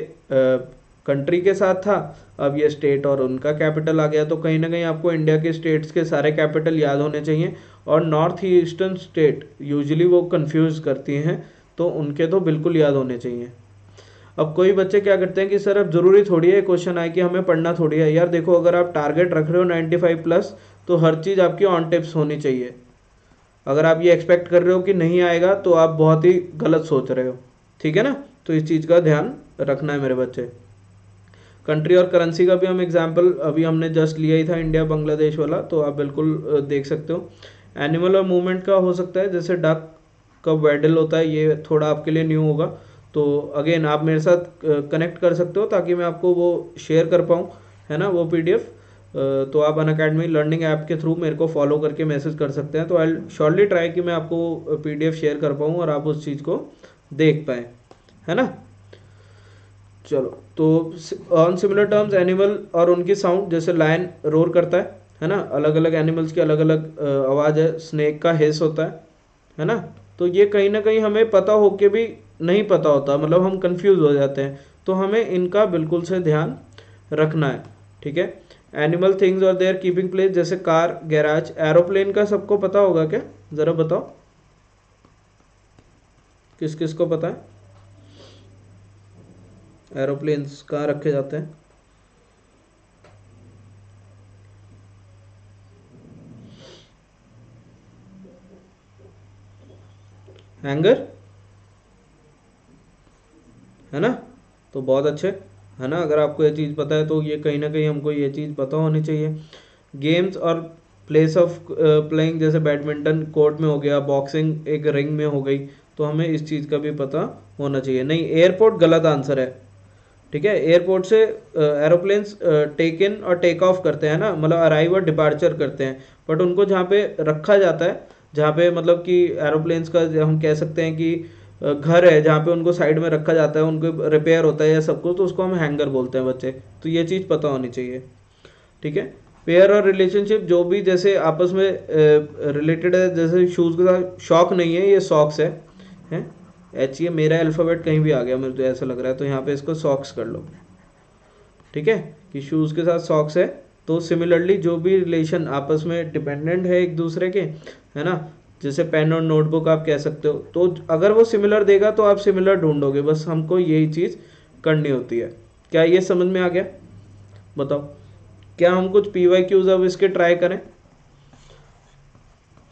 कंट्री के साथ था अब ये स्टेट और उनका कैपिटल आ गया, तो कहीं ना कहीं आपको इंडिया के स्टेट्स के सारे कैपिटल याद होने चाहिए। और नॉर्थ ईस्टर्न स्टेट यूजुअली वो कंफ्यूज करती हैं तो उनके तो बिल्कुल याद होने चाहिए। अब कोई बच्चे क्या करते हैं कि सर अब ज़रूरी थोड़ी है क्वेश्चन आए कि हमें पढ़ना थोड़ी है। यार देखो, अगर आप टारगेट रख रहे हो 95+ तो हर चीज़ आपकी ऑन टिप्स होनी चाहिए। अगर आप ये एक्सपेक्ट कर रहे हो कि नहीं आएगा तो आप बहुत ही गलत सोच रहे हो, ठीक है ना। तो इस चीज़ का ध्यान रखना है मेरे बच्चे। कंट्री और करेंसी का भी हम एग्जाम्पल अभी हमने जस्ट लिया ही था, इंडिया बांग्लादेश वाला, तो आप बिल्कुल देख सकते हो। एनिमल और मूवमेंट का हो सकता है, जैसे डक का वैडल होता है, ये थोड़ा आपके लिए न्यू होगा। तो अगेन आप मेरे साथ कनेक्ट कर सकते हो ताकि मैं आपको वो शेयर कर पाऊँ, है ना, वो PDF। तो आप अनअकैडमी लर्निंग ऐप के थ्रू मेरे को फॉलो करके मैसेज कर सकते हैं। तो आई श्योरली ट्राई कि मैं आपको PDF शेयर कर पाऊँ और आप उस चीज़ को देख पाएँ, है ना। चलो, तो ऑन सिमिलर टर्म्स एनिमल और उनकी साउंड, जैसे लायन रोर करता है ना, अलग अलग एनिमल्स की अलग अलग आवाज़ है। स्नेक का हिस होता है ना। तो ये कहीं ना कहीं हमें पता हो के भी नहीं पता होता, मतलब हम कंफ्यूज हो जाते हैं, तो हमें इनका बिल्कुल से ध्यान रखना है, ठीक है। एनिमल थिंग्स और देयर कीपिंग प्लेस, जैसे कार, गैराज, एरोप्लेन का सबको पता होगा क्या, ज़रा बताओ किस किस को पता है एरोप्लेन्स कहाँ रखे जाते हैं। हैंगर, है ना, तो बहुत अच्छे, है ना। अगर आपको ये चीज़ पता है तो ये कहीं ना कहीं हमको ये चीज़ पता होनी चाहिए। गेम्स और प्लेस ऑफ प्लेइंग, जैसे बैडमिंटन कोर्ट में हो गया, बॉक्सिंग एक रिंग में हो गई, तो हमें इस चीज़ का भी पता होना चाहिए। नहीं, एयरपोर्ट गलत आंसर है, ठीक है। एयरपोर्ट से एरोप्लेन्स टेक इन और टेक ऑफ करते हैं ना, मतलब अराइव और डिपार्चर करते हैं, बट उनको जहाँ पे रखा जाता है, जहाँ पे मतलब कि एरोप्लेन्स का हम कह सकते हैं कि घर है जहाँ पे उनको साइड में रखा जाता है, उनको रिपेयर होता है या सबको, तो उसको हम हैंगर बोलते हैं बच्चे। तो ये चीज़ पता होनी चाहिए, ठीक है। पेयर और रिलेशनशिप, जो भी जैसे आपस में रिलेटेड है, जैसे शूज़ के साथ शॉक नहीं है, ये सॉक्स है, हैं। HE, मेरा अल्फ़ाबेट कहीं भी आ गया मुझे तो ऐसा लग रहा है, तो यहाँ पे इसको सॉक्स कर लो, ठीक है, कि शूज़ के साथ सॉक्स है। तो सिमिलरली जो भी रिलेशन आपस में डिपेंडेंट है एक दूसरे के, है ना, जैसे पेन और नोटबुक आप कह सकते हो, तो अगर वो सिमिलर देगा तो आप सिमिलर ढूंढोगे, बस हमको यही चीज़ करनी होती है। क्या ये समझ में आ गया, बताओ। क्या हम कुछ PYQs अब इसके ट्राई करें,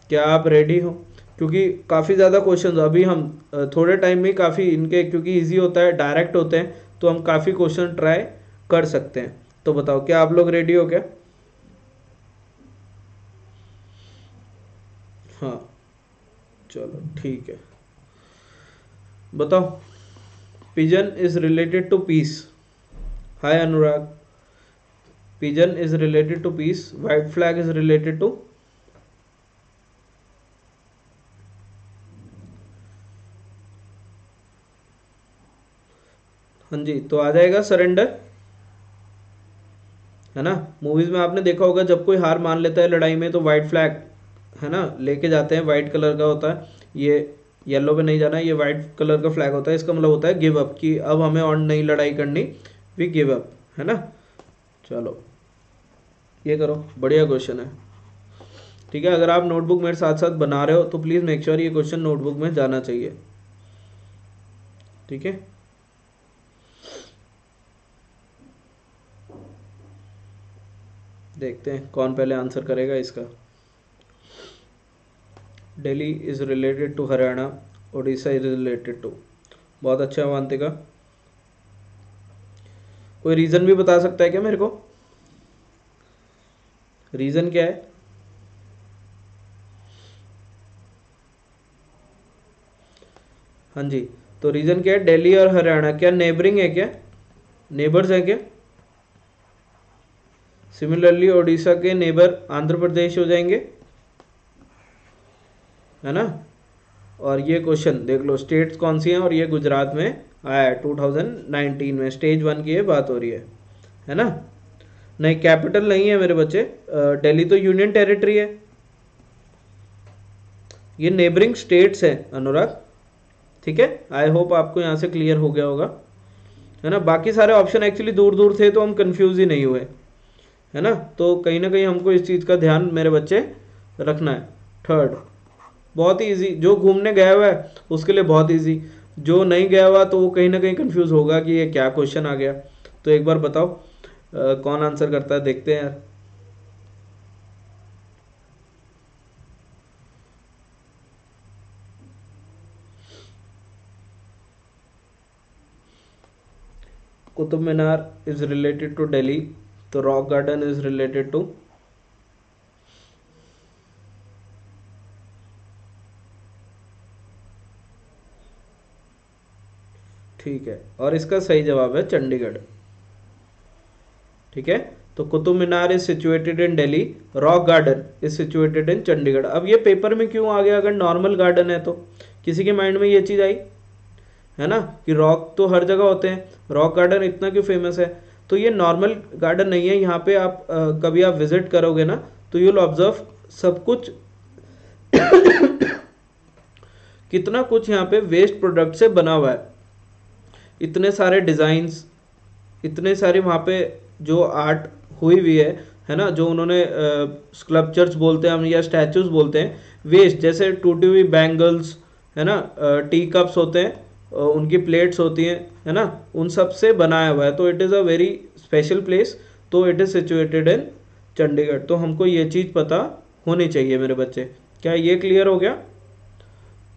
क्या आप रेडी हो, क्योंकि काफ़ी ज़्यादा क्वेश्चंस अभी हम थोड़े टाइम में काफ़ी इनके, क्योंकि इजी होता है, डायरेक्ट होते हैं, तो हम काफ़ी क्वेश्चन ट्राई कर सकते हैं। तो बताओ क्या आप लोग रेडी हो क्या। हाँ चलो ठीक है, बताओ। Pigeon is related to peace, hi Anurag. Pigeon is related to peace, white flag is related to, हाँ जी, तो आ जाएगा सरेंडर, है ना। मूवीज में आपने देखा होगा जब कोई हार मान लेता है लड़ाई में तो वाइट फ्लैग, है ना, लेके जाते हैं, वाइट कलर का होता है, ये येलो पे नहीं जाना है, ये वाइट कलर का फ्लैग होता है, इसका मतलब होता है गिव अप, कि अब हमें और नहीं लड़ाई करनी, वी गिव अप, है ना। चलो ये करो, बढ़िया क्वेश्चन है, ठीक है। अगर आप नोटबुक मेरे साथ साथ बना रहे हो तो प्लीज़ मेक श्योर ये क्वेश्चन नोटबुक में जाना चाहिए, ठीक है। देखते हैं कौन पहले आंसर करेगा इसका। Delhi is related to Haryana, Orissa is related to, बहुत अच्छा है वांतिका। कोई रीजन भी बता सकता है क्या मेरे को? रीजन क्या है? हाँ जी, तो रीजन क्या है? दिल्ली और हरियाणा क्या नेबरिंग है, क्या नेबर्स हैं क्या? सिमिलरली ओडिशा के नेबर आंध्र प्रदेश हो जाएंगे, है ना। और ये क्वेश्चन देख लो स्टेट्स कौन सी हैं, और ये गुजरात में आया है 2019 में, स्टेज 1 की ये बात हो रही है ना। नहीं कैपिटल नहीं है मेरे बच्चे, दिल्ली तो यूनियन टेरिटरी है, ये नेबरिंग स्टेट्स हैं अनुराग, ठीक है। आई होप आपको यहाँ से क्लियर हो गया होगा, है ना। बाकी सारे ऑप्शन एक्चुअली दूर दूर थे तो हम कंफ्यूज ही नहीं हुए, है ना। तो कहीं ना कहीं हमको इस चीज़ का ध्यान मेरे बच्चे रखना है। थर्ड बहुत ही इजी, जो घूमने गया हुआ है उसके लिए बहुत इजी, जो नहीं गया हुआ तो वो कहीं ना कहीं कंफ्यूज होगा कि ये क्या क्वेश्चन आ गया। तो एक बार बताओ कौन आंसर करता है, देखते हैं यार। Qutub Minar is related to Delhi, तो rock garden is related to ठीक है, और इसका सही जवाब है चंडीगढ़, ठीक है। तो Qutub Minar is situated in Delhi, rock garden is situated in Chandigarh. अब ये पेपर में क्यों आ गया अगर नॉर्मल गार्डन है तो? किसी के माइंड में ये चीज़ आई है ना कि रॉक तो हर जगह होते हैं, रॉक गार्डन इतना क्यों फेमस है? तो ये नॉर्मल गार्डन नहीं है। यहाँ पे आप कभी आप विजिट करोगे ना तो यू विल ऑब्जर्व सब कुछ कितना कुछ यहाँ पे वेस्ट प्रोडक्ट से बना हुआ है, इतने सारे डिज़ाइंस, इतने सारे वहाँ पे जो आर्ट हुई हुई है ना, जो उन्होंने स्कल्पचर्स बोलते हैं हम या स्टैचूज बोलते हैं, वेस्ट जैसे टूटी हुई बैंगल्स है ना, टी कप्स होते हैं, उनकी प्लेट्स होती हैं, है ना, उन सब से बनाया हुआ है। तो it is a very special place, तो it is situated in Chandigarh. तो हमको ये चीज़ पता होनी चाहिए मेरे बच्चे। क्या ये क्लियर हो गया?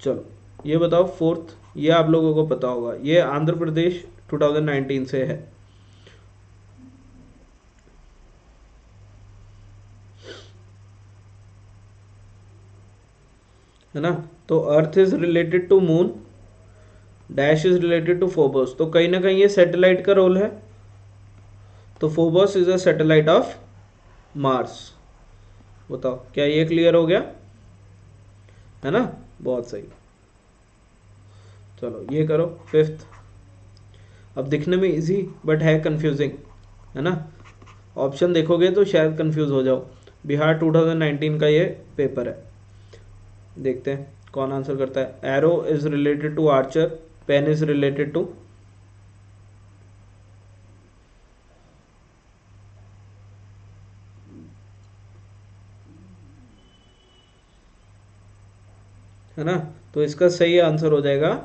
चलो ये बताओ फोर्थ, ये आप लोगों को पता होगा, ये आंध्र प्रदेश 2019 से है। ना तो earth is related to moon, dash is related to Phobos, तो कहीं ना कहीं ये सैटेलाइट का रोल है, तो Phobos is a satellite of Mars. बताओ क्या ये क्लियर हो गया? है ना, बहुत सही। चलो ये करो फिफ्थ। अब दिखने में इजी बट है कंफ्यूजिंग, है ना। ऑप्शन देखोगे तो शायद कंफ्यूज हो जाओ। बिहार 2019 का ये पेपर है, देखते हैं कौन आंसर करता है। Arrow is related to archer, pen is related to है ना, तो इसका सही आंसर हो जाएगा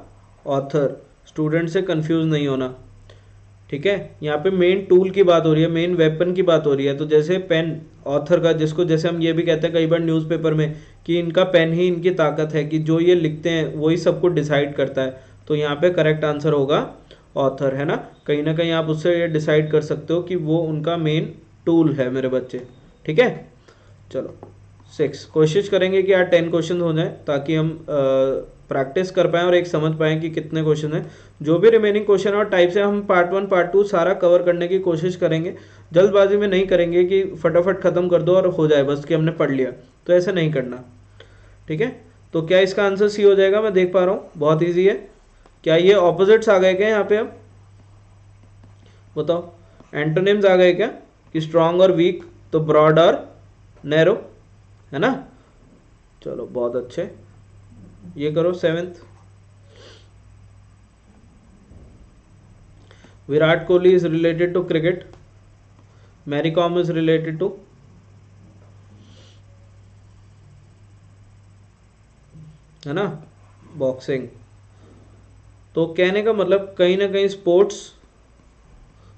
ऑथर। स्टूडेंट से कंफ्यूज नहीं होना, ठीक है। यहाँ पे मेन टूल की बात हो रही है, मेन वेपन की बात हो रही है। तो जैसे पेन ऑथर का, जिसको जैसे हम ये भी कहते हैं कई बार न्यूज़पेपर में कि इनका पेन ही इनकी ताकत है, कि जो ये लिखते हैं वही सब कुछ डिसाइड करता है। तो यहाँ पे करेक्ट आंसर होगा ऑथर, है ना कहीं आप उससे ये डिसाइड कर सकते हो कि वो उनका मेन टूल है मेरे बच्चे, ठीक है। चलो सिक्स, कोशिश करेंगे कि यार 10 क्वेश्चन हो जाए ताकि हम प्रैक्टिस कर पाएँ और एक समझ पाएँ कि कितने क्वेश्चन हैं। जो भी रिमेनिंग क्वेश्चन और टाइप से हम पार्ट 1 पार्ट 2 सारा कवर करने की कोशिश करेंगे। जल्दबाजी में नहीं करेंगे कि फटाफट ख़त्म कर दो और हो जाए बस कि हमने पढ़ लिया, तो ऐसा नहीं करना, ठीक है। तो क्या इसका आंसर सी हो जाएगा? मैं देख पा रहा हूँ, बहुत ईजी है। क्या ये ऑपोजिट्स आ गए क्या यहाँ पे? अब बताओ एंटोनिम्स आ गए क्या कि स्ट्रॉन्ग और वीक, तो ब्रॉड और नैरो, है ना। चलो बहुत अच्छे, ये करो seventh. Virat Kohli is related to cricket, Mary Kom is related to है ना बॉक्सिंग। तो कहने का मतलब कहीं ना कहीं स्पोर्ट्स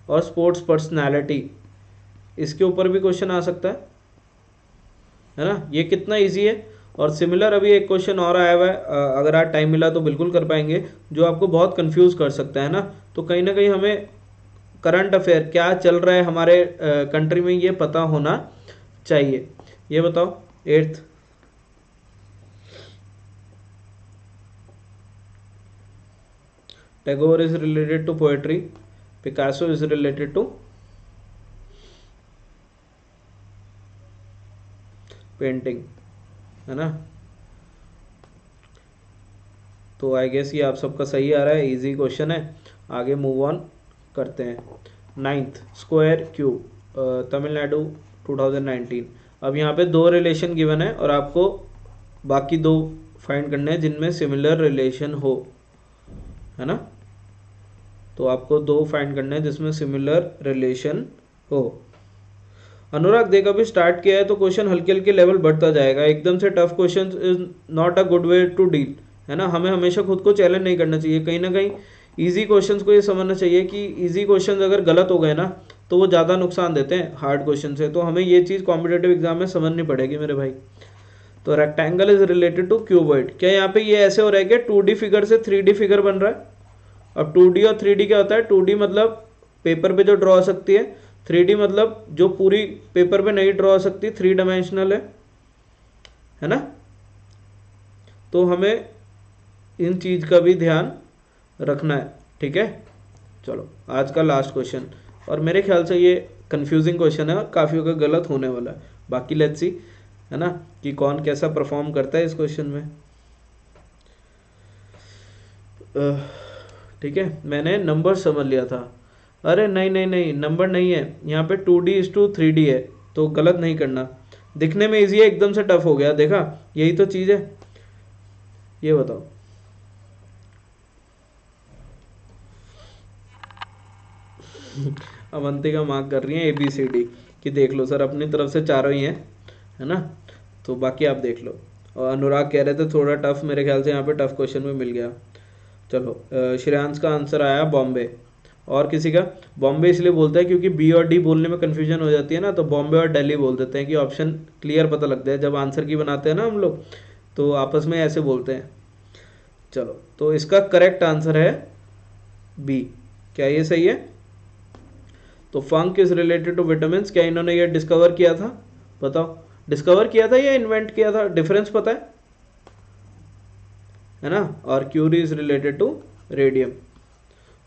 और स्पोर्ट्स पर्सनालिटी, इसके ऊपर भी क्वेश्चन आ सकता है ना। ये कितना इजी है। और सिमिलर अभी एक क्वेश्चन और आया हुआ है, अगर आज टाइम मिला तो बिल्कुल कर पाएंगे, जो आपको बहुत कंफ्यूज कर सकता है ना। तो कहीं ना कहीं हमें करंट अफेयर क्या चल रहा है हमारे कंट्री में, ये पता होना चाहिए। ये बताओ 8th, Tagore is related to poetry, Picasso is related to painting, है ना। तो आई गेस ये आप सबका सही आ रहा है, इजी क्वेश्चन है। आगे मूव ऑन करते हैं। 9th square cube, Tamil Nadu 2019। अब यहाँ पे दो रिलेशन गिवन है और आपको बाकी दो फाइंड करने हैं जिनमें सिमिलर रिलेशन हो, है ना। तो आपको दो फाइंड करने हैं जिसमें सिमिलर रिलेशन हो। अनुराग देख अभी स्टार्ट किया है तो क्वेश्चन हल्के हल्के लेवल बढ़ता जाएगा, एकदम से tough question is not a good way to deal, है ना। हमें हमेशा खुद को चैलेंज नहीं करना चाहिए, कहीं ना कहीं इजी क्वेश्चंस को ये समझना चाहिए कि इजी क्वेश्चंस अगर गलत हो गए ना तो वो ज़्यादा नुकसान देते हैं हार्ड क्वेश्चन से। तो हमें ये चीज़ कॉम्पिटेटिव एग्जाम में समझनी पड़ेगी मेरे भाई। तो rectangle is related to cuboid. क्या यहाँ पे ये ऐसे हो रहा है कि 2D फिगर से 3D फिगर बन रहा है? अब 2D और 3D क्या होता है? 2D मतलब पेपर पे जो ड्रॉ हो सकती है, 3D मतलब जो पूरी पेपर पे नहीं ड्रॉ हो सकती, 3 डायमेंशनल है ना। तो हमें इन चीज़ का भी ध्यान रखना है, ठीक है। चलो आज का लास्ट क्वेश्चन, और मेरे ख्याल से ये कंफ्यूजिंग क्वेश्चन है और काफ़ी का गलत होने वाला है। बाकी लेट्स सी, है ना, कि कौन कैसा परफॉर्म करता है इस क्वेश्चन में। ठीक है, मैंने नंबर समझ लिया था। अरे नहीं नहीं नहीं, नंबर नहीं है यहाँ पे, 2D is to 3D है, तो गलत नहीं करना। दिखने में इजी है, एकदम से टफ हो गया, देखा, यही तो चीज़ है। ये बताओ अवंतिका मार्क कर रही है ABCD कि देख लो सर, अपनी तरफ से चारों ही हैं, है ना। तो बाकी आप देख लो। और अनुराग कह रहे थे थोड़ा टफ, मेरे ख्याल से यहाँ पे टफ क्वेश्चन में मिल गया। चलो श्रेयांश का आंसर आया बॉम्बे, और किसी का बॉम्बे इसलिए बोलता है क्योंकि B और D बोलने में कन्फ्यूजन हो जाती है ना, तो बॉम्बे और दिल्ली बोल देते हैं कि ऑप्शन क्लियर पता लगता है जब आंसर की बनाते हैं ना हम लोग, तो आपस में ऐसे बोलते हैं। चलो तो इसका करेक्ट आंसर है B। क्या ये सही है? तो Funk is related to vitamin, क्या इन्होंने ये डिस्कवर किया था? बताओ, डिस्कवर किया था या इन्वेंट किया था? डिफरेंस पता है ना। और Curie is related to radium.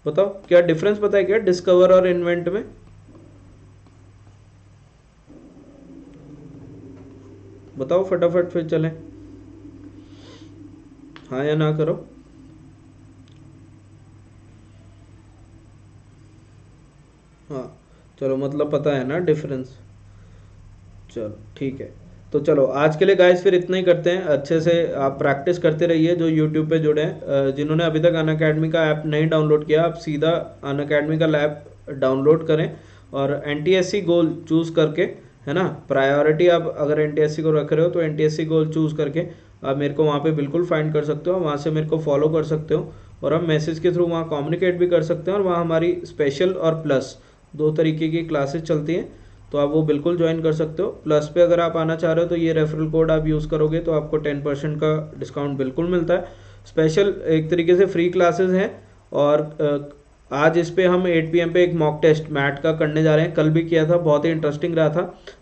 बताओ क्या डिफरेंस पता है क्या डिस्कवर और इन्वेंट में? बताओ फटाफट, फिर चलें, हाँ या ना करो। हाँ चलो, मतलब पता है ना डिफरेंस। चलो ठीक है, तो चलो आज के लिए गाइस फिर इतना ही करते हैं। अच्छे से आप प्रैक्टिस करते रहिए। जो YouTube पे जुड़े हैं, जिन्होंने अभी तक अनअकैडमी का ऐप नहीं डाउनलोड किया, आप सीधा अनअकैडमी का ऐप डाउनलोड करें और NTSE गोल चूज़ करके, है ना, प्रायोरिटी आप अगर NTSE को रख रहे हो तो NTSE गोल चूज़ करके आप मेरे को वहाँ पे बिल्कुल फाइंड कर सकते हो, वहाँ से मेरे को फॉलो कर सकते हो और आप मैसेज के थ्रू वहाँ कम्युनिकेट भी कर सकते हैं। और वहाँ हमारी स्पेशल और प्लस दो तरीके की क्लासेस चलती हैं, तो आप वो बिल्कुल ज्वाइन कर सकते हो। प्लस पे अगर आप आना चाह रहे हो तो ये रेफरल कोड आप यूज़ करोगे तो आपको 10% का डिस्काउंट बिल्कुल मिलता है। स्पेशल एक तरीके से फ्री क्लासेस हैं, और आज इस पे हम 8 PM पे एक मॉक टेस्ट मैट का करने जा रहे हैं। कल भी किया था, बहुत ही इंटरेस्टिंग रहा था,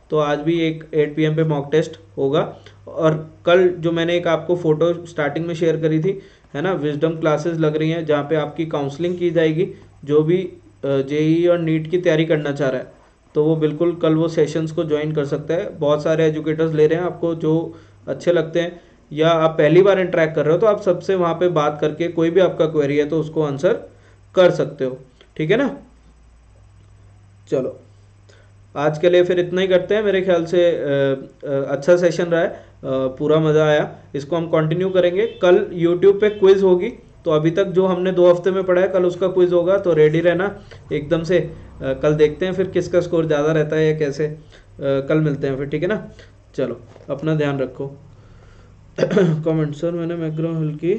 तो आज भी एक 8 PM पे मॉक टेस्ट होगा। और कल जो मैंने एक आपको फ़ोटो स्टार्टिंग में शेयर करी थी, है ना, विजडम क्लासेस लग रही हैं जहाँ पर आपकी काउंसलिंग की जाएगी। जो भी JEE और NEET की तैयारी करना चाह रहा है तो वो बिल्कुल कल वो सेशंस को ज्वाइन कर सकता है। बहुत सारे एजुकेटर्स ले रहे हैं आपको जो अच्छे लगते हैं, या आप पहली बार इंटरेक्ट कर रहे हो तो आप सबसे वहाँ पे बात करके कोई भी आपका क्वेरी है तो उसको आंसर कर सकते हो, ठीक है ना। चलो आज के लिए फिर इतना ही करते हैं। मेरे ख्याल से अच्छा सेशन रहा है, पूरा मज़ा आया। इसको हम कंटिन्यू करेंगे। कल यूट्यूब पर क्विज़ होगी, तो अभी तक जो हमने 2 हफ्ते में पढ़ा है कल उसका क्विज होगा, तो रेडी रहना एकदम से। कल देखते हैं फिर किसका स्कोर ज़्यादा रहता है या कैसे। कल मिलते हैं फिर, ठीक है ना। चलो अपना ध्यान रखो। कमेंट सर मैंने मैक्रो हल्की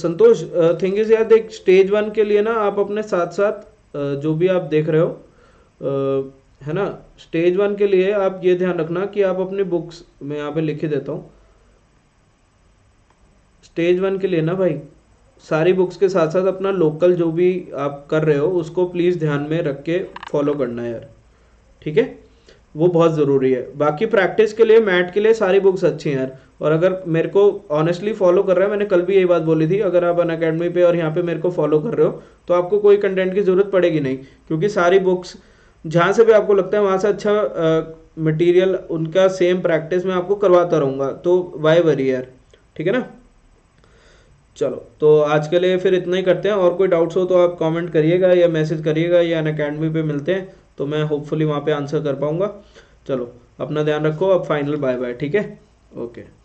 संतोष थिंग इज यार देख, स्टेज 1 के लिए ना आप अपने साथ साथ जो भी आप देख रहे हो, है ना, स्टेज 1 के लिए आप ये ध्यान रखना कि आप अपने बुक्स में, यहाँ पे लिख ही देता हूँ, स्टेज 1 के लिए ना भाई सारी बुक्स के साथ साथ अपना लोकल जो भी आप कर रहे हो उसको प्लीज़ ध्यान में रख के फॉलो करना है यार, ठीक है, वो बहुत ज़रूरी है। बाकी प्रैक्टिस के लिए, मैट के लिए सारी बुक्स अच्छी हैं यार। और अगर मेरे को ऑनेस्टली फॉलो कर रहा है, मैंने कल भी यही बात बोली थी, अगर आप अनअकैडमी पे और यहाँ पे मेरे को फॉलो कर रहे हो तो आपको कोई कंटेंट की ज़रूरत पड़ेगी नहीं, क्योंकि सारी बुक्स जहाँ से भी आपको लगता है वहाँ से अच्छा मटीरियल उनका सेम प्रैक्टिस में आपको करवाता रहूँगा, तो वाई वरी यार, ठीक है ना। चलो तो आज के लिए फिर इतना ही करते हैं, और कोई डाउट्स हो तो आप कमेंट करिएगा या मैसेज करिएगा या अनअकैडमी पे मिलते हैं तो मैं होपफुली वहाँ पे आंसर कर पाऊँगा। चलो अपना ध्यान रखो, अब फाइनल बाय बाय, ठीक है, ओके।